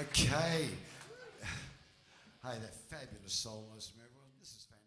Okay. Hey, that fabulous solos from everyone. This is fantastic.